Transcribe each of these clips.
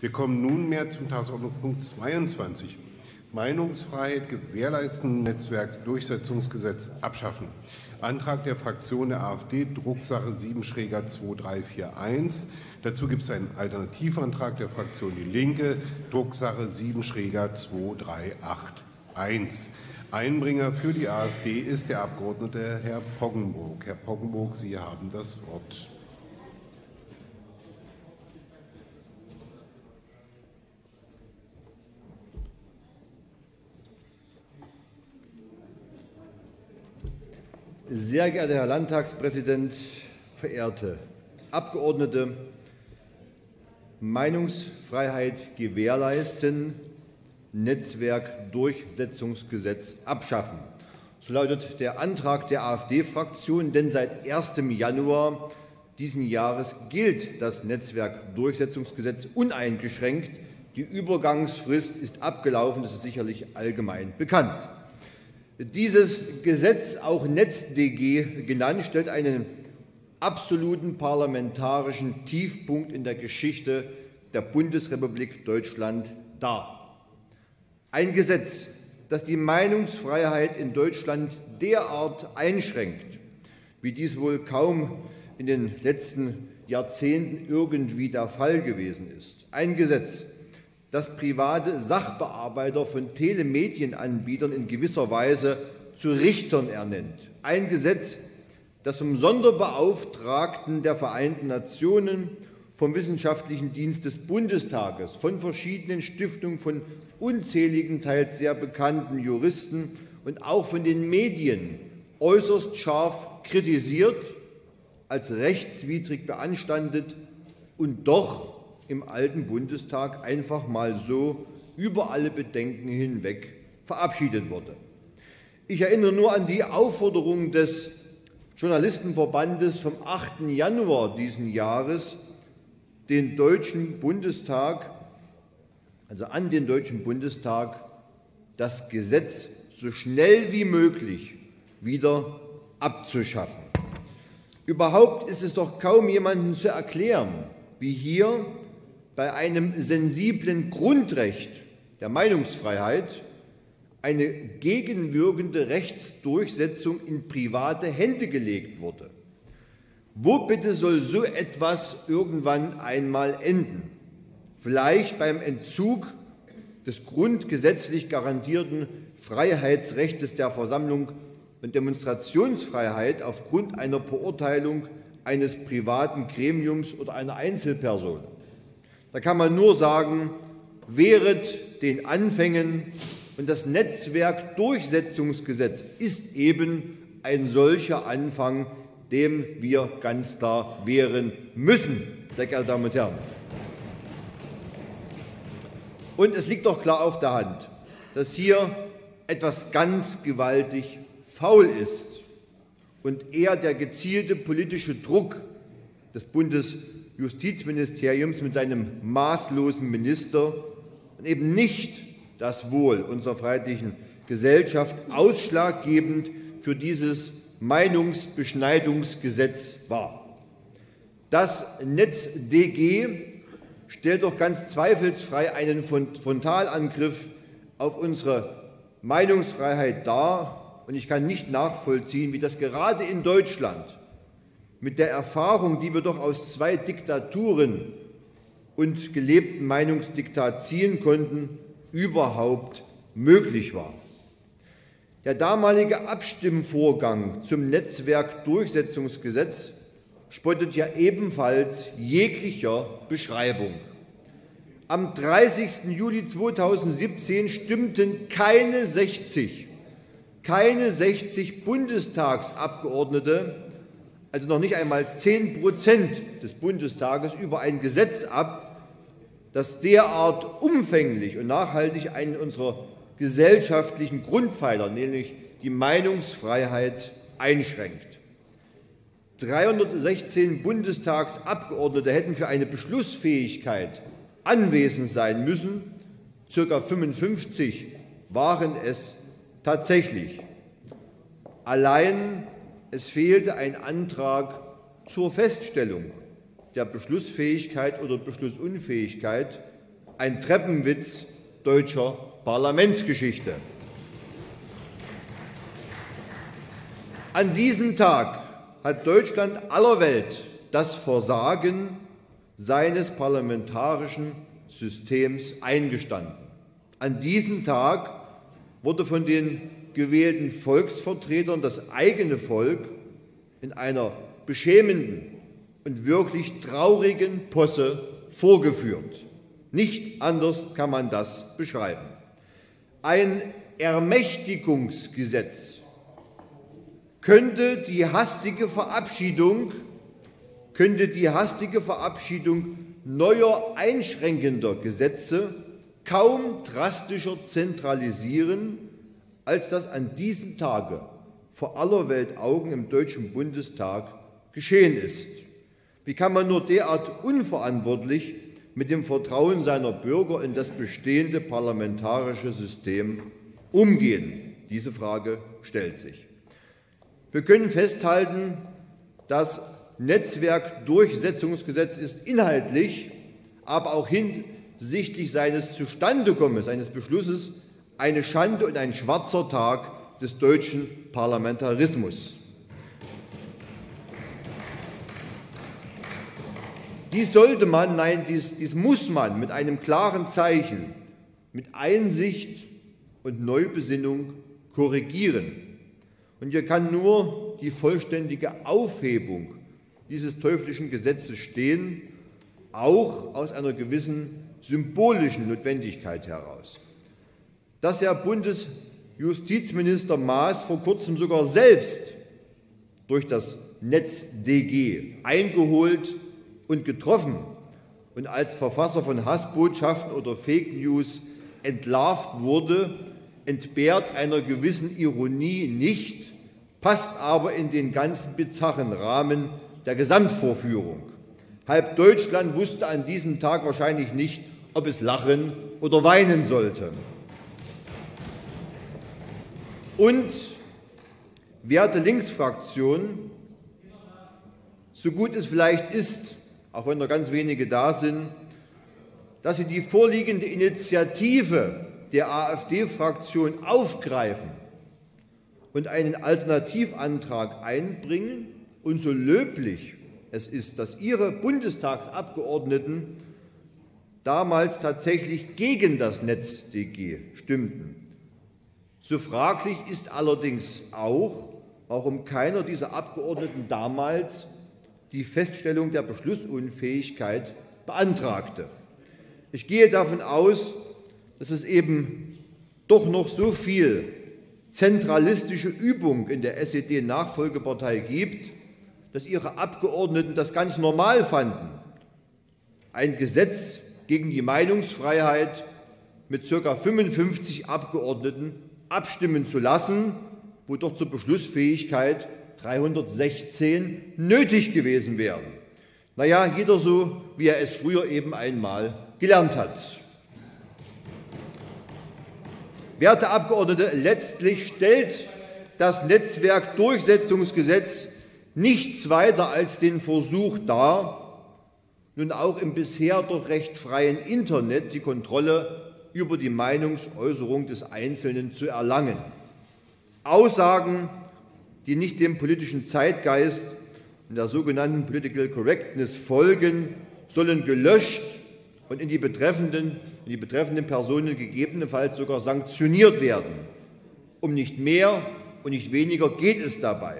Wir kommen nunmehr zum Tagesordnungspunkt 22. Meinungsfreiheit gewährleisten, Netzwerksdurchsetzungsgesetz abschaffen. Antrag der Fraktion der AfD, Drucksache 7-2341. Dazu gibt es einen Alternativantrag der Fraktion Die Linke, Drucksache 7-2381. Einbringer für die AfD ist der Abgeordnete Herr Poggenburg. Herr Poggenburg, Sie haben das Wort. Sehr geehrter Herr Landtagspräsident, verehrte Abgeordnete, Meinungsfreiheit gewährleisten, Netzwerkdurchsetzungsgesetz abschaffen. So lautet der Antrag der AfD-Fraktion, denn seit 1. Januar diesen Jahres gilt das Netzwerkdurchsetzungsgesetz uneingeschränkt. Die Übergangsfrist ist abgelaufen, das ist sicherlich allgemein bekannt. Dieses Gesetz, auch NetzDG genannt, stellt einen absoluten parlamentarischen Tiefpunkt in der Geschichte der Bundesrepublik Deutschland dar. Ein Gesetz, das die Meinungsfreiheit in Deutschland derart einschränkt, wie dies wohl kaum in den letzten Jahrzehnten irgendwie der Fall gewesen ist. Ein Gesetz, dass private Sachbearbeiter von Telemedienanbietern in gewisser Weise zu Richtern ernennt. Ein Gesetz, das vom Sonderbeauftragten der Vereinten Nationen, vom Wissenschaftlichen Dienst des Bundestages, von verschiedenen Stiftungen, von unzähligen, teils sehr bekannten Juristen und auch von den Medien äußerst scharf kritisiert, als rechtswidrig beanstandet und doch im alten Bundestag einfach mal so über alle Bedenken hinweg verabschiedet wurde. Ich erinnere nur an die Aufforderung des Journalistenverbandes vom 8. Januar diesen Jahres, an den Deutschen Bundestag, das Gesetz so schnell wie möglich wieder abzuschaffen. Überhaupt ist es doch kaum jemandem zu erklären, wie hier bei einem sensiblen Grundrecht der Meinungsfreiheit eine gegenwirkende Rechtsdurchsetzung in private Hände gelegt wurde. Wo bitte soll so etwas irgendwann einmal enden? Vielleicht beim Entzug des grundgesetzlich garantierten Freiheitsrechts der Versammlung und Demonstrationsfreiheit aufgrund einer Beurteilung eines privaten Gremiums oder einer Einzelperson. Da kann man nur sagen, wehret den Anfängen, und das Netzwerkdurchsetzungsgesetz ist eben ein solcher Anfang, dem wir ganz klar wehren müssen, sehr geehrte Damen und Herren. Und es liegt doch klar auf der Hand, dass hier etwas ganz gewaltig faul ist und eher der gezielte politische Druck des Bundesjustizministeriums mit seinem maßlosen Minister und eben nicht das Wohl unserer freiheitlichen Gesellschaft ausschlaggebend für dieses Meinungsbeschneidungsgesetz war. Das NetzDG stellt doch ganz zweifelsfrei einen Frontalangriff auf unsere Meinungsfreiheit dar, und ich kann nicht nachvollziehen, wie das gerade in Deutschland mit der Erfahrung, die wir doch aus zwei Diktaturen und gelebtem Meinungsdiktat ziehen konnten, überhaupt möglich war. Der damalige Abstimmvorgang zum Netzwerkdurchsetzungsgesetz spottet ja ebenfalls jeglicher Beschreibung. Am 30. Juli 2017 stimmten keine 60 Bundestagsabgeordnete, also noch nicht einmal 10% des Bundestages, über ein Gesetz ab, das derart umfänglich und nachhaltig einen unserer gesellschaftlichen Grundpfeiler, nämlich die Meinungsfreiheit, einschränkt. 316 Bundestagsabgeordnete hätten für eine Beschlussfähigkeit anwesend sein müssen, ca. 55 waren es tatsächlich. Allein es fehlte ein Antrag zur Feststellung der Beschlussfähigkeit oder Beschlussunfähigkeit, ein Treppenwitz deutscher Parlamentsgeschichte. An diesem Tag hat Deutschland aller Welt das Versagen seines parlamentarischen Systems eingestanden. An diesem Tag wurde von den gewählten Volksvertretern das eigene Volk in einer beschämenden und wirklich traurigen Posse vorgeführt. Nicht anders kann man das beschreiben. Ein Ermächtigungsgesetz könnte die hastige Verabschiedung neuer einschränkender Gesetze kaum drastischer zentralisieren, als das an diesem Tage vor aller Welt Augen im Deutschen Bundestag geschehen ist. Wie kann man nur derart unverantwortlich mit dem Vertrauen seiner Bürger in das bestehende parlamentarische System umgehen? Diese Frage stellt sich. Wir können festhalten, das Netzwerkdurchsetzungsgesetz ist inhaltlich, aber auch hinsichtlich seines Zustandekommens, seines Beschlusses, eine Schande und ein schwarzer Tag des deutschen Parlamentarismus. Dies sollte man, nein, dies muss man mit einem klaren Zeichen, mit Einsicht und Neubesinnung korrigieren. Und hier kann nur die vollständige Aufhebung dieses teuflischen Gesetzes stehen, auch aus einer gewissen symbolischen Notwendigkeit heraus. Dass Herr Bundesjustizminister Maas vor kurzem sogar selbst durch das NetzDG eingeholt und getroffen und als Verfasser von Hassbotschaften oder Fake News entlarvt wurde, entbehrt einer gewissen Ironie nicht, passt aber in den ganzen bizarren Rahmen der Gesamtvorführung. Halb Deutschland wusste an diesem Tag wahrscheinlich nicht, ob es lachen oder weinen sollte. Und, werte Linksfraktion, so gut es vielleicht ist, auch wenn nur ganz wenige da sind, dass Sie die vorliegende Initiative der AfD-Fraktion aufgreifen und einen Alternativantrag einbringen, und so löblich es ist, dass Ihre Bundestagsabgeordneten damals tatsächlich gegen das NetzDG stimmten. So fraglich ist allerdings auch, warum keiner dieser Abgeordneten damals die Feststellung der Beschlussunfähigkeit beantragte. Ich gehe davon aus, dass es eben doch noch so viel zentralistische Übung in der SED-Nachfolgepartei gibt, dass Ihre Abgeordneten das ganz normal fanden, ein Gesetz gegen die Meinungsfreiheit mit ca. 55 Abgeordneten abstimmen zu lassen, wo doch zur Beschlussfähigkeit 316 nötig gewesen wären. Naja, jeder so, wie er es früher eben einmal gelernt hat. Werte Abgeordnete, letztlich stellt das Netzwerkdurchsetzungsgesetz nichts weiter als den Versuch dar, nun auch im bisher doch recht freien Internet die Kontrolle über die Meinungsäußerung des Einzelnen zu erlangen. Aussagen, die nicht dem politischen Zeitgeist und der sogenannten Political Correctness folgen, sollen gelöscht und in die betreffenden Personen gegebenenfalls sogar sanktioniert werden. Um nicht mehr und nicht weniger geht es dabei.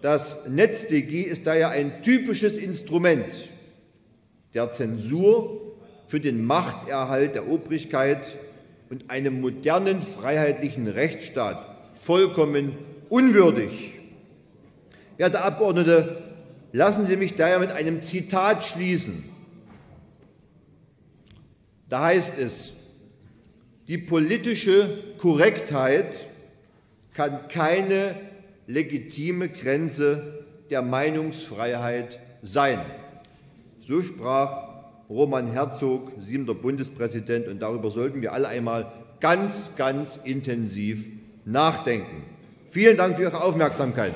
Das NetzDG ist daher ein typisches Instrument der Zensur für den Machterhalt der Obrigkeit und einem modernen freiheitlichen Rechtsstaat vollkommen unwürdig. Werte Abgeordnete, lassen Sie mich daher mit einem Zitat schließen. Da heißt es, die politische Korrektheit kann keine legitime Grenze der Meinungsfreiheit sein. So sprach Roman Herzog, 7. Bundespräsident, und darüber sollten wir alle einmal ganz, ganz intensiv nachdenken. Vielen Dank für Ihre Aufmerksamkeit.